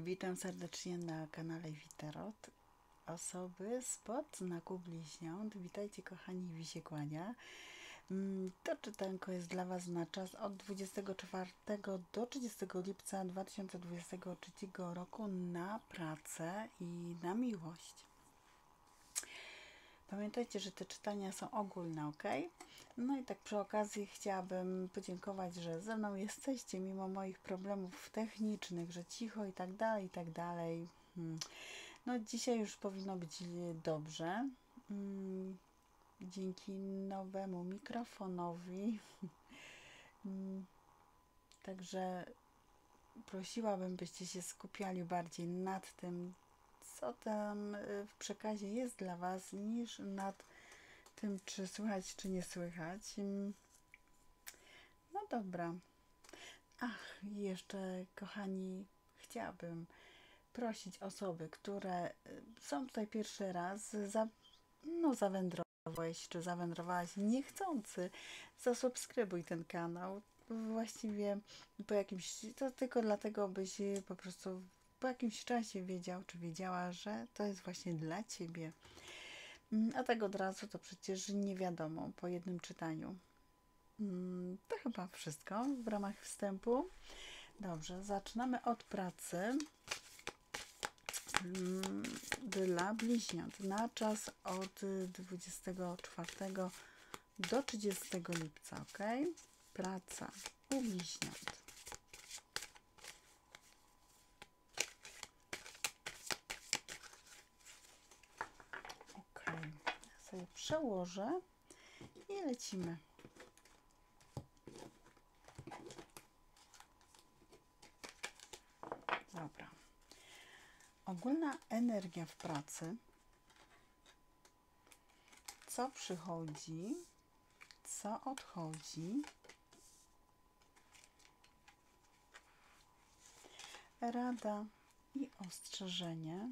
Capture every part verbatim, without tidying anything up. Witam serdecznie na kanale I W I Tarot. Osoby spod znaku bliźniąt, witajcie kochani, I W I się kłania. To czytanko jest dla Was na czas od dwudziestego czwartego do trzydziestego lipca dwa tysiące dwudziestego trzeciego roku na pracę i na miłość. Pamiętajcie, że te czytania są ogólne, ok? No i tak przy okazji chciałabym podziękować, że ze mną jesteście, mimo moich problemów technicznych, że cicho i tak dalej, i tak dalej. Hmm. No dzisiaj już powinno być dobrze. Hmm. Dzięki nowemu mikrofonowi. Hmm. Także prosiłabym, byście się skupiali bardziej nad tym, co tam w przekazie jest dla Was, niż nad tym, czy słychać, czy nie słychać. No dobra. Ach, jeszcze, kochani, chciałabym prosić osoby, które są tutaj pierwszy raz, za, no zawędrowałeś, czy zawędrowałaś niechcący, zasubskrybuj ten kanał. Właściwie po jakimś, to tylko dlatego, byś po prostu po jakimś czasie wiedział, czy wiedziała, że to jest właśnie dla Ciebie. A tak od razu to przecież nie wiadomo po jednym czytaniu. To chyba wszystko w ramach wstępu. Dobrze, zaczynamy od pracy dla bliźniąt na czas od dwudziestego czwartego do trzydziestego lipca, ok? Praca u bliźniąt. Przełożę i lecimy. Dobra. Ogólna energia w pracy. Co przychodzi? Co odchodzi? Rada i ostrzeżenie.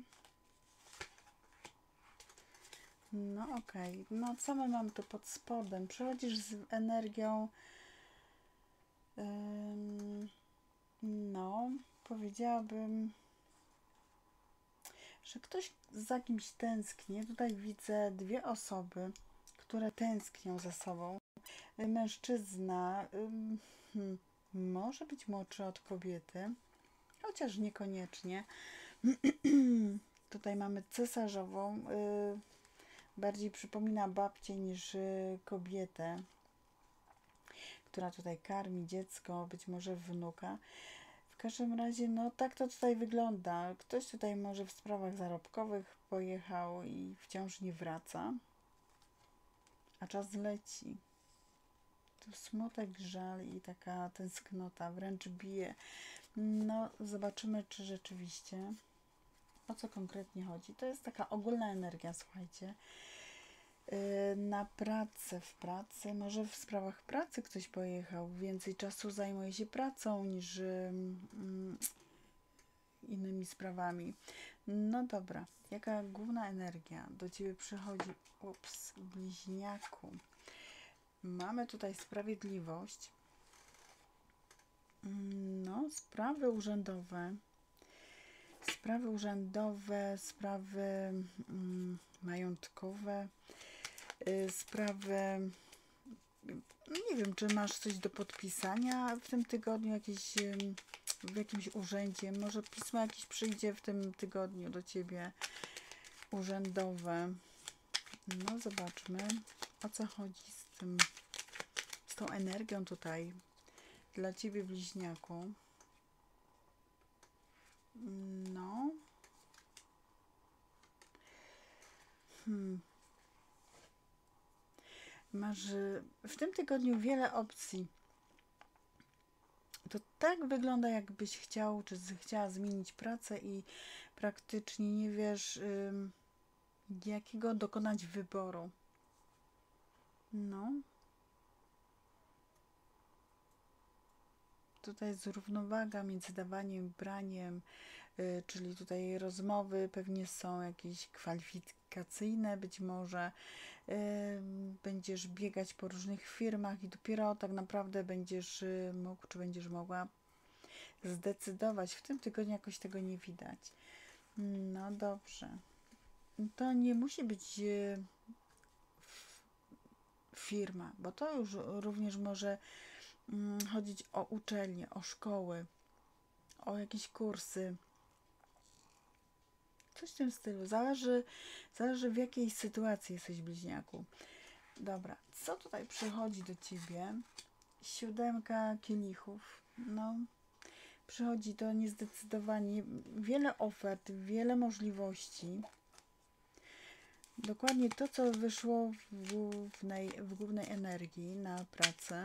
No okej, okay. No co my mamy tu pod spodem? Przychodzisz z energią, ym, no powiedziałabym, że ktoś za kimś tęskni. Tutaj widzę dwie osoby, które tęsknią za sobą. Mężczyzna ym, hmm, może być młodszy od kobiety, chociaż niekoniecznie. Tutaj mamy cesarzową, yy, bardziej przypomina babcię niż kobietę, która tutaj karmi dziecko, być może wnuka. W każdym razie, no tak to tutaj wygląda. Ktoś tutaj może w sprawach zarobkowych pojechał i wciąż nie wraca, a czas leci. Tu smutek, żal i taka tęsknota wręcz bije. No, zobaczymy, czy rzeczywiście... O co konkretnie chodzi? To jest taka ogólna energia, słuchajcie. Na pracę, w pracy, może w sprawach pracy ktoś pojechał, więcej czasu zajmuje się pracą niż innymi sprawami. No dobra, jaka główna energia do Ciebie przychodzi? Ups, bliźniaku. Mamy tutaj sprawiedliwość. No, sprawy urzędowe. Sprawy urzędowe, sprawy mm, majątkowe, yy, sprawy, nie wiem, czy masz coś do podpisania w tym tygodniu, jakieś, yy, w jakimś urzędzie, może pismo jakieś przyjdzie w tym tygodniu do Ciebie, urzędowe. No zobaczmy, o co chodzi z tym, z tą energią tutaj dla Ciebie, bliźniaku. No. Hmm. Masz w tym tygodniu wiele opcji. To tak wygląda, jakbyś chciał, czy chciała zmienić pracę i praktycznie nie wiesz, ym, jakiego dokonać wyboru. No. Tutaj jest równowaga między dawaniem i braniem, yy, czyli tutaj rozmowy pewnie są jakieś kwalifikacyjne, być może yy, będziesz biegać po różnych firmach i dopiero tak naprawdę będziesz yy, mógł, czy będziesz mogła zdecydować. W tym tygodniu jakoś tego nie widać. No dobrze. To nie musi być firma, bo to już również może chodzić o uczelnie, o szkoły, o jakieś kursy. Coś w tym stylu. Zależy, zależy w jakiej sytuacji jesteś, bliźniaku. Dobra, co tutaj przychodzi do ciebie? Siódemka kielichów. No, przychodzi to niezdecydowanie. Wiele ofert, wiele możliwości. Dokładnie to, co wyszło w głównej, w głównej energii na pracę.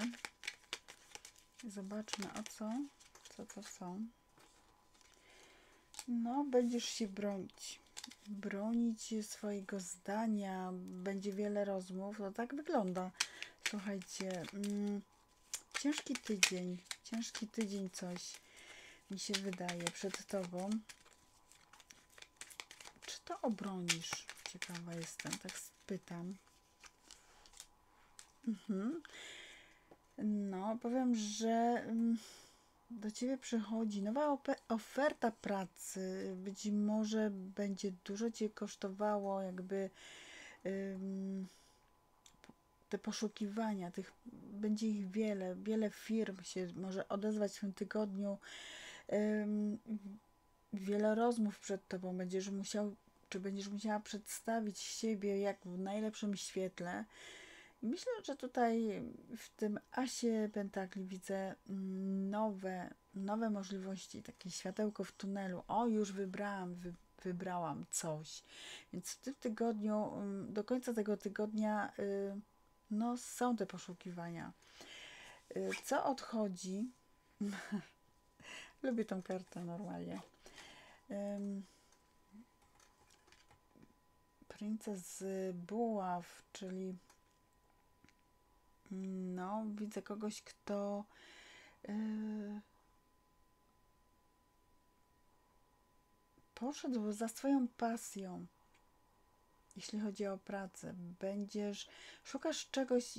Zobaczmy, o co, co to są. No, będziesz się bronić. Bronić swojego zdania. Będzie wiele rozmów. No tak wygląda. Słuchajcie, mm, ciężki tydzień. Ciężki tydzień coś mi się wydaje przed tobą. Czy to obronisz? Ciekawa jestem. Tak spytam. Mhm. No, powiem, że... Mm, do ciebie przychodzi nowa oferta pracy. Być może będzie dużo cię kosztowało jakby ym, te poszukiwania. Tych, będzie ich wiele. Wiele firm się może odezwać w tym tygodniu. Ym, wiele rozmów przed tobą. Będziesz musiał, czy będziesz musiała przedstawić siebie jak w najlepszym świetle. Myślę, że tutaj w tym asie pentakli widzę nowe, nowe możliwości, takie światełko w tunelu. O, już wybrałam, wy, wybrałam coś. Więc w tym tygodniu, do końca tego tygodnia, no, są te poszukiwania. Co odchodzi? Lubię tą kartę normalnie. Princes Buław, czyli... No, widzę kogoś, kto yy, poszedł za swoją pasją, jeśli chodzi o pracę. Będziesz, szukasz czegoś,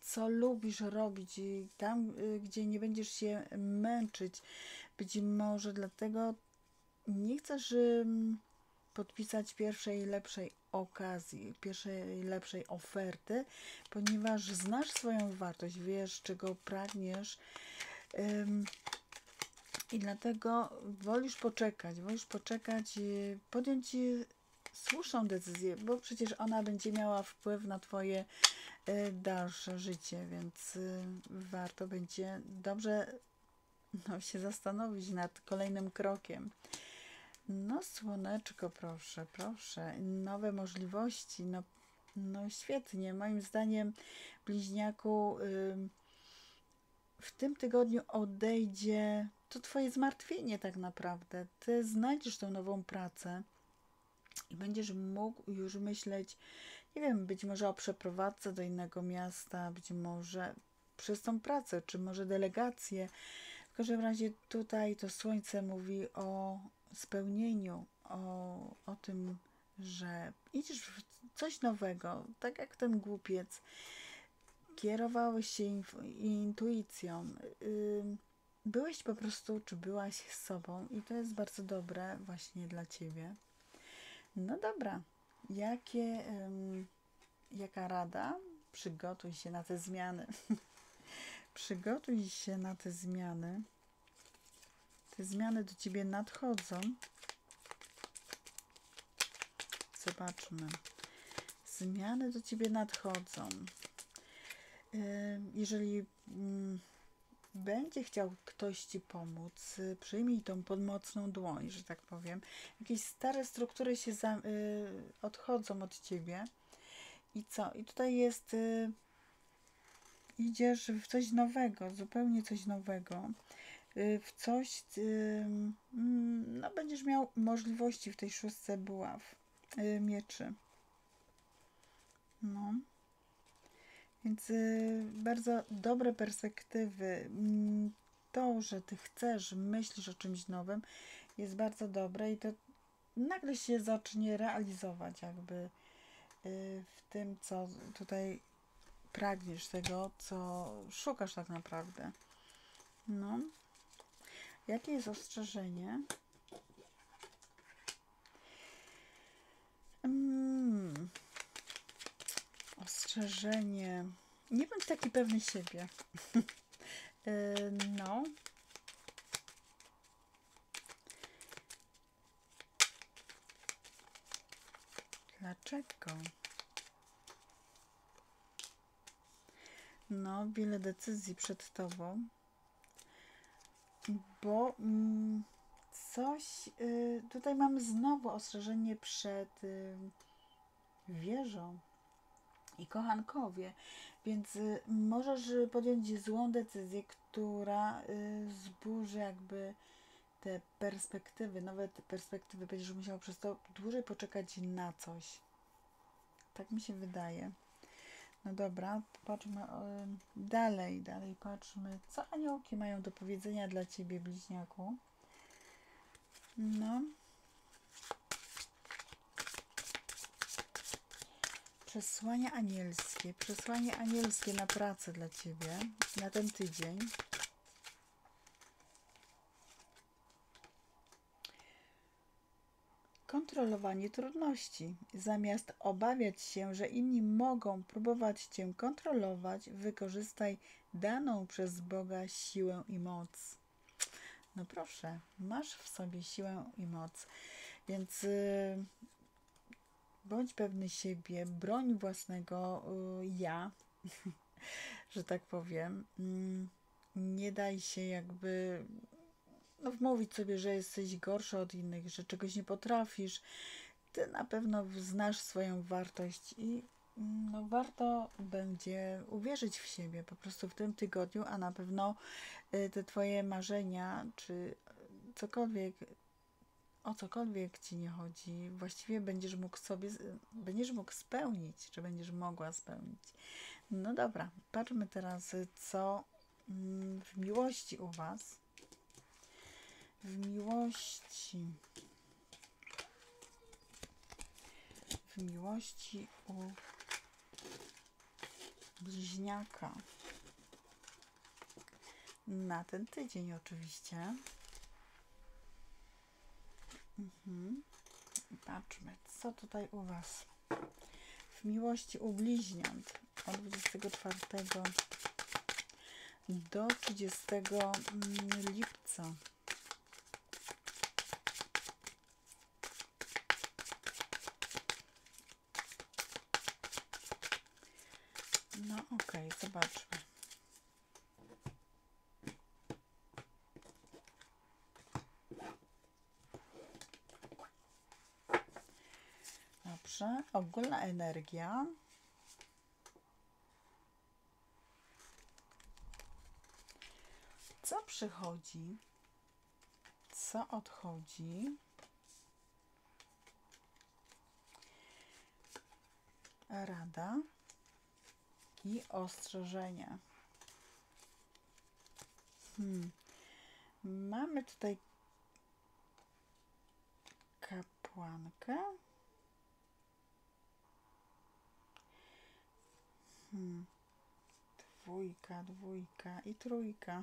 co lubisz robić, i tam, yy, gdzie nie będziesz się męczyć. Być może dlatego nie chcesz yy, podpisać pierwszej lepszej okazji, pierwszej lepszej oferty, ponieważ znasz swoją wartość, wiesz, czego pragniesz, ym, i dlatego wolisz poczekać, wolisz poczekać, podjąć słuszną decyzję, bo przecież ona będzie miała wpływ na twoje y, dalsze życie, więc y, warto będzie dobrze, no, się zastanowić nad kolejnym krokiem. No, słoneczko, proszę, proszę, nowe możliwości, no, no świetnie, moim zdaniem, bliźniaku, yy, w tym tygodniu odejdzie to twoje zmartwienie tak naprawdę, ty znajdziesz tą nową pracę i będziesz mógł już myśleć, nie wiem, być może o przeprowadzce do innego miasta, być może przez tą pracę, czy może delegację, w każdym razie tutaj to słońce mówi o spełnieniu, o, o tym, że idziesz w coś nowego, tak jak ten głupiec. Kierowałeś się intuicją, byłeś po prostu, czy byłaś z sobą, i to jest bardzo dobre właśnie dla ciebie. No dobra, jakie, jaka rada? Przygotuj się na te zmiany. Przygotuj się na te zmiany. Te zmiany do ciebie nadchodzą. Zobaczmy. Zmiany do ciebie nadchodzą. Jeżeli będzie chciał ktoś ci pomóc, przyjmij tą pomocną dłoń, że tak powiem. Jakieś stare struktury się za, odchodzą od ciebie. I co? I tutaj jest... Idziesz w coś nowego, zupełnie coś nowego. W coś, no, będziesz miał możliwości w tej szóstce buław, mieczy. No. Więc bardzo dobre perspektywy. To, że ty chcesz, myślisz o czymś nowym, jest bardzo dobre i to nagle się zacznie realizować jakby w tym, co tutaj pragniesz, tego, co szukasz tak naprawdę. No. Jakie jest ostrzeżenie? Mm. Ostrzeżenie. Nie bądź taki pewny siebie. yy, no. Dlaczego? No, wiele decyzji przed tobą. Bo mm, coś... Y, tutaj mamy znowu ostrzeżenie przed y, wieżą i kochankowie. Więc y, możesz podjąć złą decyzję, która y, zburzy jakby te perspektywy, nowe te perspektywy. Będziesz musiał przez to dłużej poczekać na coś. Tak mi się wydaje. No dobra, patrzmy y, dalej, dalej patrzmy, co aniołki mają do powiedzenia dla ciebie, bliźniaku. No. Przesłanie anielskie, przesłanie anielskie na pracę dla ciebie, na ten tydzień. Kontrolowanie trudności. Zamiast obawiać się, że inni mogą próbować cię kontrolować, wykorzystaj daną przez Boga siłę i moc. No proszę, masz w sobie siłę i moc, więc yy, bądź pewny siebie, broń własnego yy, ja, że tak powiem. Yy, nie daj się jakby... No, wmówić sobie, że jesteś gorszy od innych, że czegoś nie potrafisz. Ty na pewno znasz swoją wartość i no, warto będzie uwierzyć w siebie po prostu w tym tygodniu, a na pewno te twoje marzenia, czy cokolwiek, o cokolwiek ci nie chodzi, właściwie będziesz mógł sobie, będziesz mógł spełnić, czy będziesz mogła spełnić. No dobra, patrzmy teraz, co w miłości u was. W miłości, w miłości u bliźniaka na ten tydzień oczywiście. Mhm. Patrzmy, co tutaj u was. W miłości u bliźniąt od dwudziestego czwartego do trzydziestego lipca. No okej, okay, zobaczmy. Dobrze, ogólna energia. Co przychodzi? Co odchodzi? Rada. I ostrzeżenia. Hmm. Mamy tutaj kapłankę. Hmm. Dwójka, dwójka i trójka.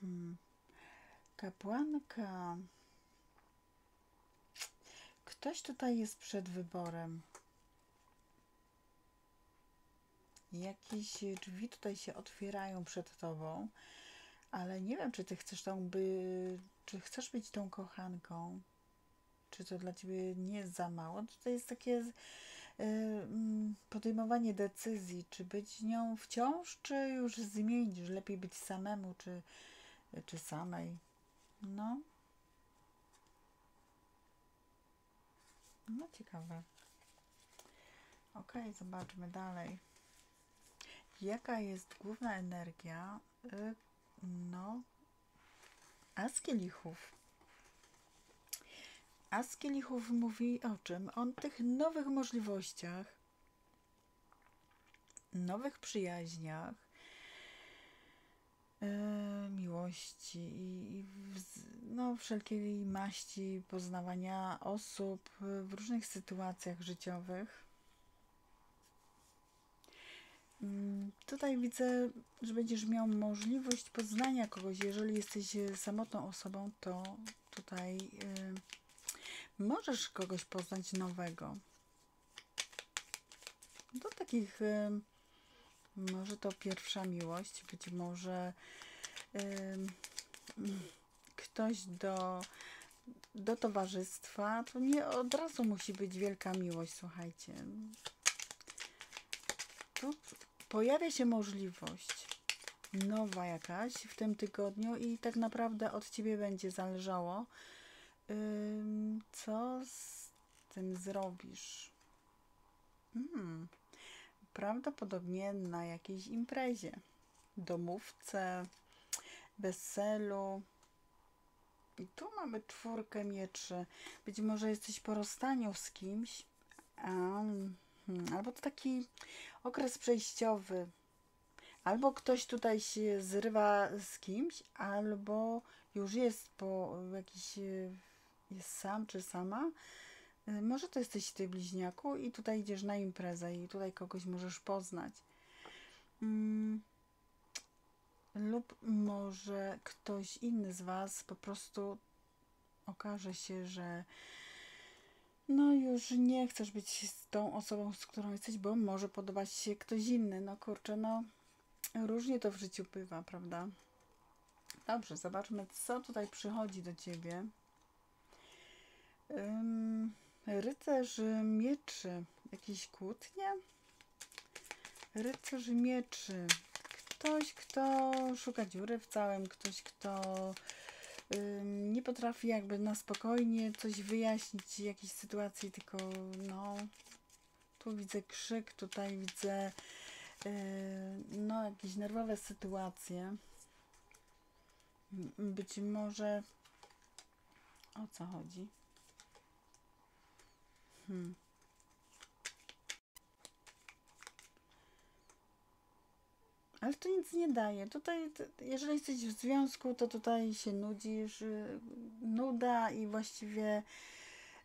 Hmm. Kapłanka. Ktoś tutaj jest przed wyborem. Jakieś drzwi tutaj się otwierają przed tobą, ale nie wiem, czy ty chcesz tą by, czy chcesz być tą kochanką, czy to dla ciebie nie jest za mało. Tutaj jest takie y, podejmowanie decyzji, czy być nią wciąż, czy już zmienić, że lepiej być samemu, czy, czy samej. No. No ciekawe. Okej, okay, zobaczmy dalej. Jaka jest główna energia? No, As Kielichów. As Kielichów mówi o czym? O tych nowych możliwościach, nowych przyjaźniach, yy, miłości i, i w, no, wszelkiej maści poznawania osób w różnych sytuacjach życiowych. Tutaj widzę, że będziesz miał możliwość poznania kogoś. Jeżeli jesteś samotną osobą, to tutaj yy, możesz kogoś poznać nowego. Do takich, yy, może to pierwsza miłość, być może yy, ktoś do, do towarzystwa. To nie od razu musi być wielka miłość, słuchajcie. Tu pojawia się możliwość nowa jakaś w tym tygodniu i tak naprawdę od Ciebie będzie zależało, co z tym zrobisz. Hmm. Prawdopodobnie na jakiejś imprezie, domówce, weselu. I tu mamy czwórkę mieczy. Być może jesteś po rozstaniu z kimś, a... albo to taki okres przejściowy, albo ktoś tutaj się zrywa z kimś, albo już jest po jakiś, jest sam czy sama. Może to jesteś ty, bliźniaku, i tutaj idziesz na imprezę i tutaj kogoś możesz poznać. Hmm. Lub może ktoś inny z was po prostu okaże się, że no już nie chcesz być z tą osobą, z którą jesteś, bo może podobać się ktoś inny. No kurczę, no różnie to w życiu bywa, prawda? Dobrze, zobaczmy, co tutaj przychodzi do ciebie. Ym, rycerz mieczy. Jakieś kłótnie? Rycerz mieczy. Ktoś, kto szuka dziury w całym, ktoś, kto... nie potrafi jakby na spokojnie coś wyjaśnić, jakiejś sytuacji, tylko no tu widzę krzyk, tutaj widzę yy, no jakieś nerwowe sytuacje. Być może o co chodzi? Hmm. Ale to nic nie daje. Tutaj, jeżeli jesteś w związku, to tutaj się nudzisz, nuda i właściwie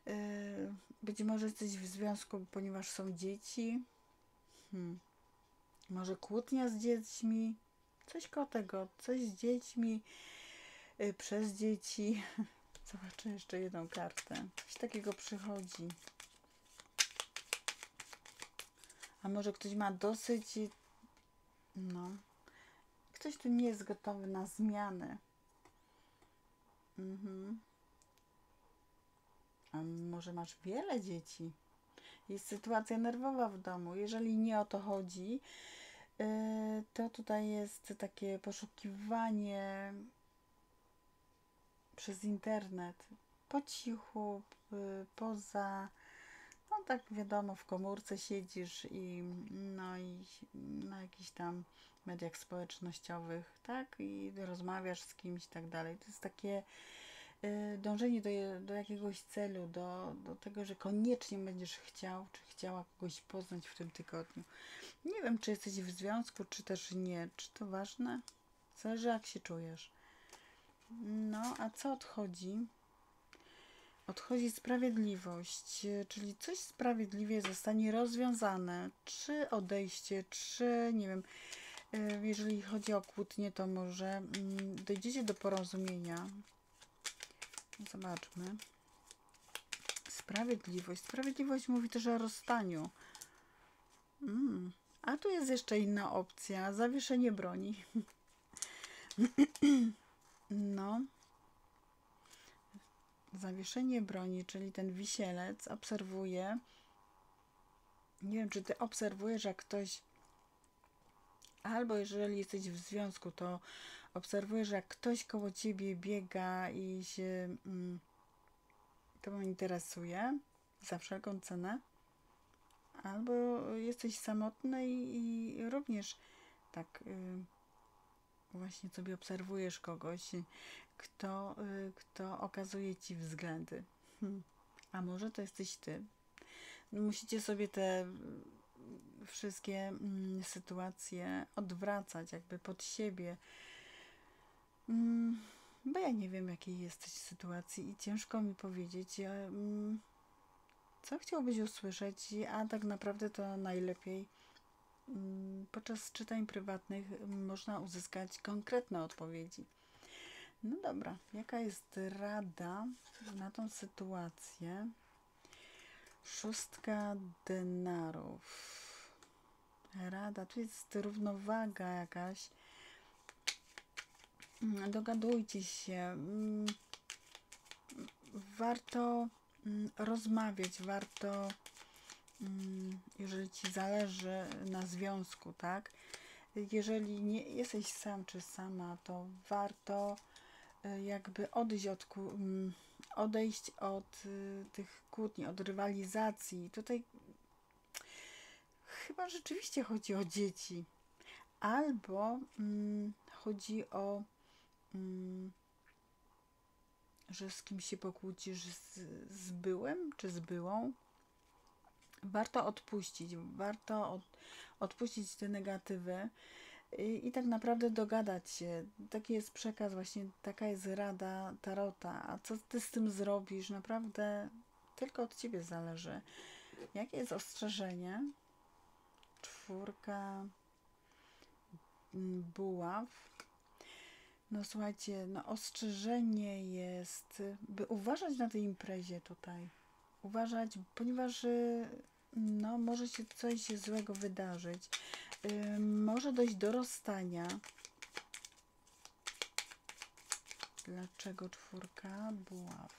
yy, być może jesteś w związku, ponieważ są dzieci. Hmm. Może kłótnia z dziećmi. Coś koło tego, coś z dziećmi, yy, przez dzieci. Zobaczę jeszcze jedną kartę. Coś takiego przychodzi. A może ktoś ma dosyć... No, ktoś tu nie jest gotowy na zmiany. Mhm. A może masz wiele dzieci? Jest sytuacja nerwowa w domu. Jeżeli nie o to chodzi, yy, to tutaj jest takie poszukiwanie przez internet. Po cichu, yy, poza... No tak wiadomo, w komórce siedzisz i no i na jakichś tam mediach społecznościowych, tak? I rozmawiasz z kimś i tak dalej. To jest takie y, dążenie do, do jakiegoś celu, do, do tego, że koniecznie będziesz chciał, czy chciała kogoś poznać w tym tygodniu. Nie wiem, czy jesteś w związku, czy też nie. Czy to ważne? Zależy, jak się czujesz. No, a co odchodzi? Odchodzi sprawiedliwość, czyli coś sprawiedliwie zostanie rozwiązane, czy odejście, czy nie wiem, jeżeli chodzi o kłótnię, to może dojdziecie do porozumienia. Zobaczmy. Sprawiedliwość. Sprawiedliwość mówi też o rozstaniu. Mm. A tu jest jeszcze inna opcja, zawieszenie broni. No. Zawieszenie broni, czyli ten wisielec obserwuje, nie wiem, czy ty obserwujesz, jak ktoś, albo jeżeli jesteś w związku, to obserwujesz, jak ktoś koło ciebie biega i się mm, tobą interesuje za wszelką cenę, albo jesteś samotny i, i również tak y, właśnie sobie obserwujesz kogoś, Kto, kto okazuje ci względy. Hmm. A może to jesteś ty. Musicie sobie te wszystkie mm, sytuacje odwracać jakby pod siebie. Mm, bo ja nie wiem, jakiej jesteś sytuacji i ciężko mi powiedzieć, mm, co chciałbyś usłyszeć, a tak naprawdę to najlepiej podczas czytań prywatnych można uzyskać konkretne odpowiedzi. No dobra, jaka jest rada na tą sytuację? Szóstka denarów. Rada, tu jest równowaga jakaś. Dogadujcie się. Warto rozmawiać, warto, jeżeli ci zależy na związku, tak? Jeżeli nie jesteś sam czy sama, to warto jakby odejść od, odejść od tych kłótni, od rywalizacji. Tutaj chyba rzeczywiście chodzi o dzieci. Albo mm, chodzi o, mm, że z kim się pokłócisz, z, z byłym czy z byłą. Warto odpuścić, warto od, odpuścić te negatywy i, i tak naprawdę dogadać się. Taki jest przekaz, właśnie taka jest rada Tarota. A co ty z tym zrobisz? Naprawdę tylko od ciebie zależy. Jakie jest ostrzeżenie? Czwórka buław. No słuchajcie, no ostrzeżenie jest, by uważać na tej imprezie tutaj. Uważać, ponieważ no, może się coś złego wydarzyć. Yy, może dojść do rozstania. Dlaczego czwórka buław?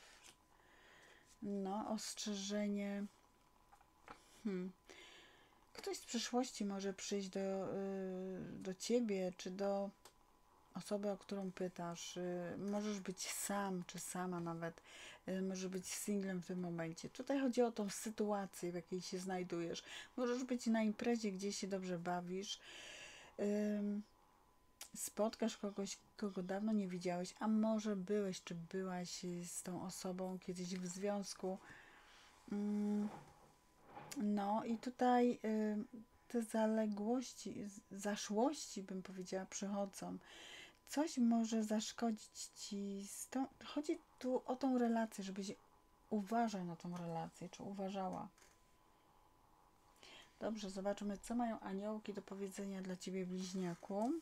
No, ostrzeżenie. Hmm. Ktoś z przyszłości może przyjść do, do ciebie, czy do osoby, o którą pytasz. Możesz być sam, czy sama nawet. Możesz być singlem w tym momencie. Tutaj chodzi o tą sytuację, w jakiej się znajdujesz. Możesz być na imprezie, gdzie się dobrze bawisz. Spotkasz kogoś, kogo dawno nie widziałeś, a może byłeś, czy byłaś z tą osobą kiedyś w związku. No i tutaj y, te zaległości, zaszłości, bym powiedziała, przychodzą. Coś może zaszkodzić ci. Z tą, chodzi tu o tą relację, żebyś uważał na tą relację, czy uważała. Dobrze, zobaczymy, co mają aniołki do powiedzenia dla ciebie, bliźniaku.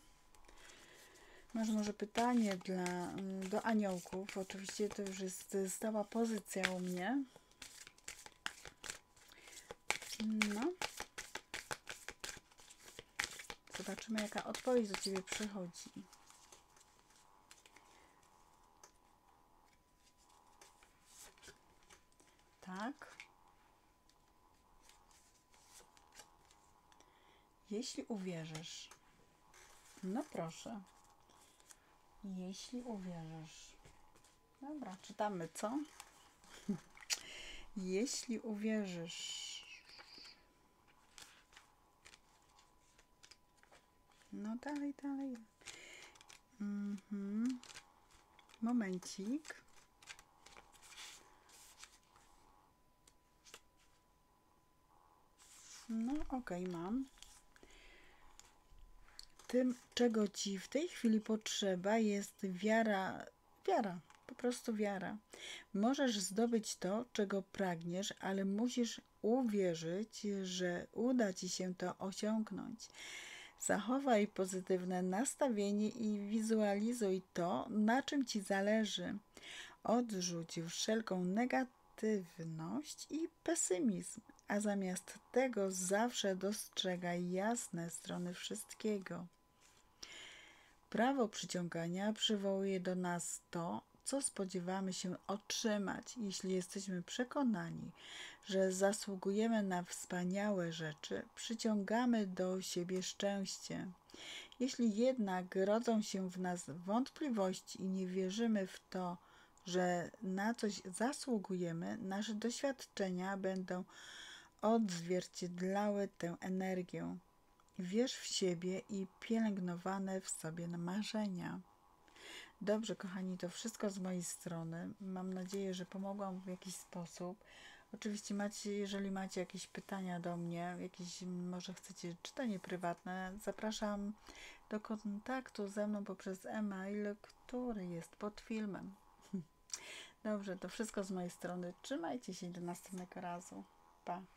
Masz może pytanie dla, do aniołków. Oczywiście to już jest stała pozycja u mnie. No. Zobaczymy, jaka odpowiedź do ciebie przychodzi. Tak. Jeśli uwierzysz. No proszę. Jeśli uwierzysz. Dobra, czytamy, co? Jeśli uwierzysz. No dalej, dalej. Mhm. Momencik. No okej, okay, mam. Tym, czego ci w tej chwili potrzeba, jest wiara. Wiara, po prostu wiara. Możesz zdobyć to, czego pragniesz, ale musisz uwierzyć, że uda ci się to osiągnąć. Zachowaj pozytywne nastawienie i wizualizuj to, na czym ci zależy. Odrzuć wszelką negatywność i pesymizm, a zamiast tego zawsze dostrzegaj jasne strony wszystkiego. Prawo przyciągania przywołuje do nas to, co spodziewamy się otrzymać, jeśli jesteśmy przekonani, że zasługujemy na wspaniałe rzeczy, przyciągamy do siebie szczęście. Jeśli jednak rodzą się w nas wątpliwości i nie wierzymy w to, że na coś zasługujemy, nasze doświadczenia będą odzwierciedlały tę energię. Wierz w siebie i pielęgnowane w sobie marzenia. Dobrze, kochani, to wszystko z mojej strony. Mam nadzieję, że pomogłam w jakiś sposób. Oczywiście macie, jeżeli macie jakieś pytania do mnie, jakieś może chcecie czytanie prywatne, zapraszam do kontaktu ze mną poprzez e-mail, który jest pod filmem. Dobrze, to wszystko z mojej strony. Trzymajcie się do następnego razu. Pa!